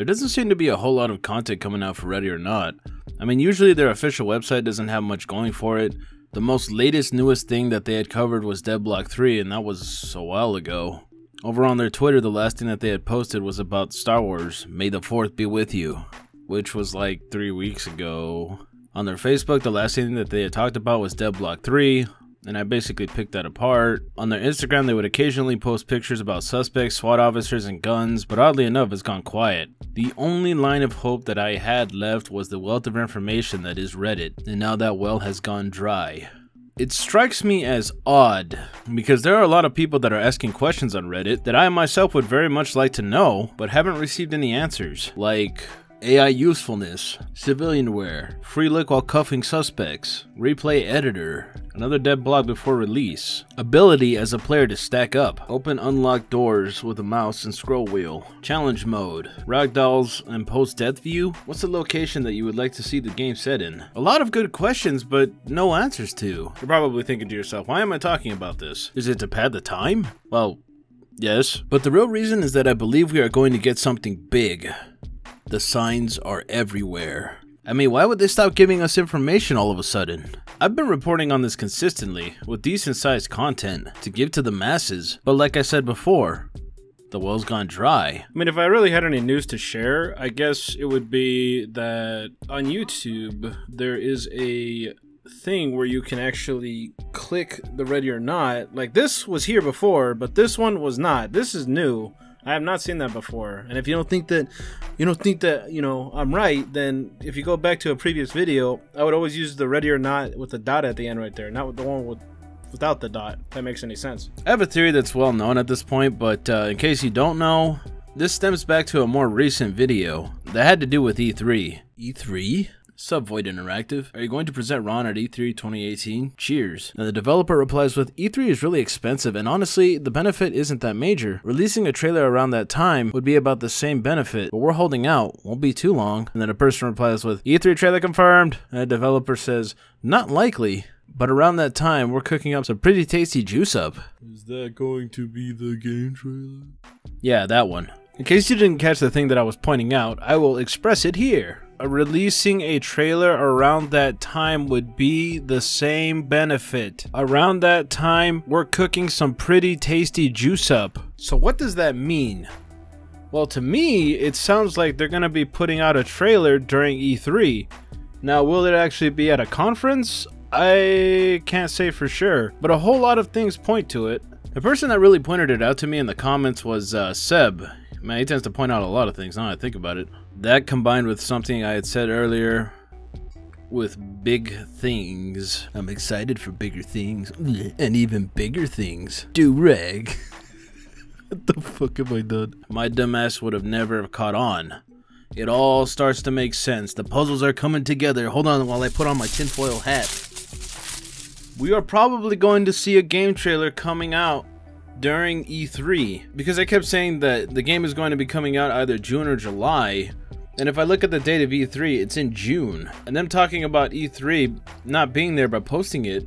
There doesn't seem to be a whole lot of content coming out for Ready or Not. I mean, usually their official website doesn't have much going for it. The most newest thing that they had covered was Dead Block 3, and that was a while ago. Over on their Twitter, the last thing that they had posted was about Star Wars, May the 4th be with you, which was like 3 weeks ago. On their Facebook, the last thing that they had talked about was Dead Block 3, and I basically picked that apart. On their Instagram, they would occasionally post pictures about suspects, SWAT officers, and guns, but oddly enough, it's gone quiet. The only line of hope that I had left was the wealth of information that is Reddit, and now that well has gone dry. It strikes me as odd, because there are a lot of people that are asking questions on Reddit that I myself would very much like to know, but haven't received any answers, like AI usefulness, civilianware, free look while cuffing suspects, replay editor, another dead block before release, ability as a player to stack up, open unlock doors with a mouse and scroll wheel, challenge mode, ragdolls and post-death view, what's the location that you would like to see the game set in? A lot of good questions, but no answers to. You're probably thinking to yourself, why am I talking about this? Is it to pad the time? Well, yes. But the real reason is that I believe we are going to get something big. The signs are everywhere. I mean, why would they stop giving us information all of a sudden? I've been reporting on this consistently, with decent sized content to give to the masses, but like I said before, the well's gone dry. I mean, if I really had any news to share, I guess it would be that on YouTube, there is a thing where you can actually click the Ready or Not. Like, this was here before, but this one was not. This is new. I have not seen that before, and if you don't think that, you know, I'm right, then if you go back to a previous video, I would always use the Ready or Not with the dot at the end right there, not with the one without the dot, if that makes any sense. I have a theory that's well known at this point, but in case you don't know, this stems back to a more recent video that had to do with E3. E3? Sub Void Interactive, are you going to present Ron at E3 2018? Cheers. And the developer replies with, E3 is really expensive and honestly, the benefit isn't that major. Releasing a trailer around that time would be about the same benefit, but we're holding out, won't be too long. And then a person replies with, E3 trailer confirmed. And a developer says, not likely, but around that time, we're cooking up some pretty tasty juice up. Is that going to be the game trailer? Yeah, that one. In case you didn't catch the thing that I was pointing out, I will express it here. Releasing a trailer around that time would be the same benefit. Around that time, we're cooking some pretty tasty juice up. So what does that mean? Well, to me, it sounds like they're gonna be putting out a trailer during E3. Now, will it actually be at a conference? I can't say for sure, but a whole lot of things point to it. The person that really pointed it out to me in the comments was Seb. Man, he tends to point out a lot of things now that I think about it. That combined with something I had said earlier with big things. I'm excited for bigger things and even bigger things. Do-rag. What the fuck have I done? My dumbass would have never caught on. It all starts to make sense. The puzzles are coming together. Hold on while I put on my tinfoil hat. We are probably going to see a game trailer coming out during E3, because I kept saying that the game is going to be coming out either June or July, and if I look at the date of E3, it's in June, and them talking about E3 not being there by posting it,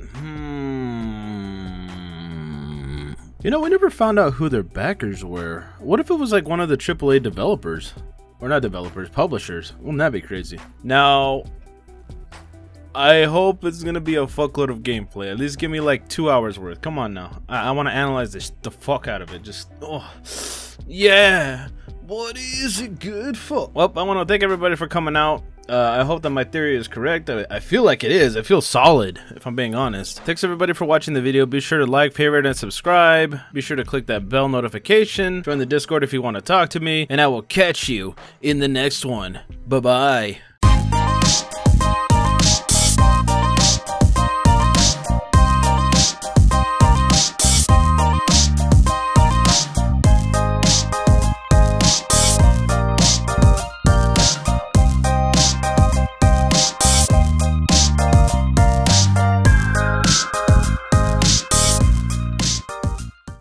You know, we never found out who their backers were. What if it was like one of the AAA developers? Or not developers, publishers. Wouldn't that be crazy? Now, I hope it's gonna be a fuckload of gameplay. At least give me like 2 hours worth. Come on now. I want to analyze this the fuck out of it. Just, oh, yeah. What is it good for? Well, I want to thank everybody for coming out. I hope that my theory is correct. I feel like it is. I feel solid, if I'm being honest. Thanks everybody for watching the video. Be sure to like, favorite, and subscribe. Be sure to click that bell notification. Join the Discord if you want to talk to me. And I will catch you in the next one. Bye-bye.